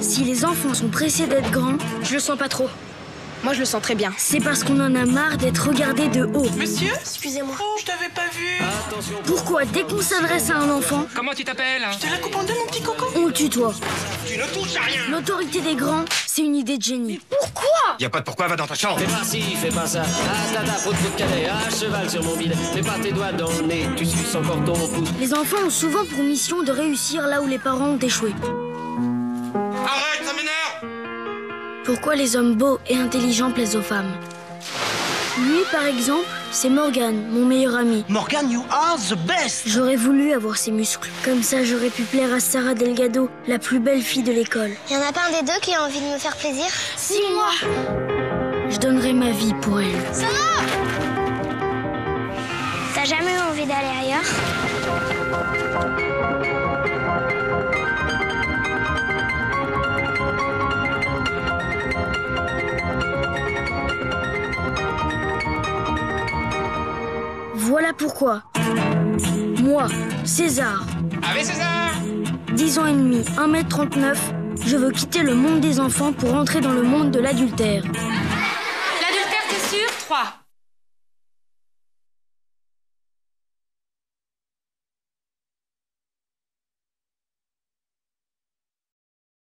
Si les enfants sont pressés d'être grands, je le sens pas trop. Moi, je le sens très bien. C'est parce qu'on en a marre d'être regardé de haut. Monsieur? Excusez-moi. Oh, je t'avais pas vu. Attention. Pourquoi, dès qu'on s'adresse à un enfant... Comment tu t'appelles? Je te la coupe en deux, mon petit coco. On le tutoie. Tu ne touches à rien. L'autorité des grands, c'est une idée de génie. Mais pourquoi? Y a pas de pourquoi, va dans ta chambre. Fais pas ci, fais pas ça. Ah, dada, faute de cadet. Ah, cheval sur mon bide. Mets pas tes doigts dans le nez. Tu suces encore ton pouce. Les enfants ont souvent pour mission de réussir là où les parents ont échoué. Arrête, ça m'énerve. Pourquoi les hommes beaux et intelligents plaisent aux femmes? Lui, par exemple, c'est Morgan, mon meilleur ami. Morgan, you are the best! J'aurais voulu avoir ses muscles. Comme ça, j'aurais pu plaire à Sarah Delgado, la plus belle fille de l'école. Y en a pas un des deux qui a envie de me faire plaisir? Si, moi! Je donnerais ma vie pour elle. Sana! T'as jamais eu envie d'aller ailleurs? Voilà pourquoi, moi, César, avec César, 10 ans et demi, 1m39, je veux quitter le monde des enfants pour entrer dans le monde de l'adultère. L'adultère, t'es sûr? 3.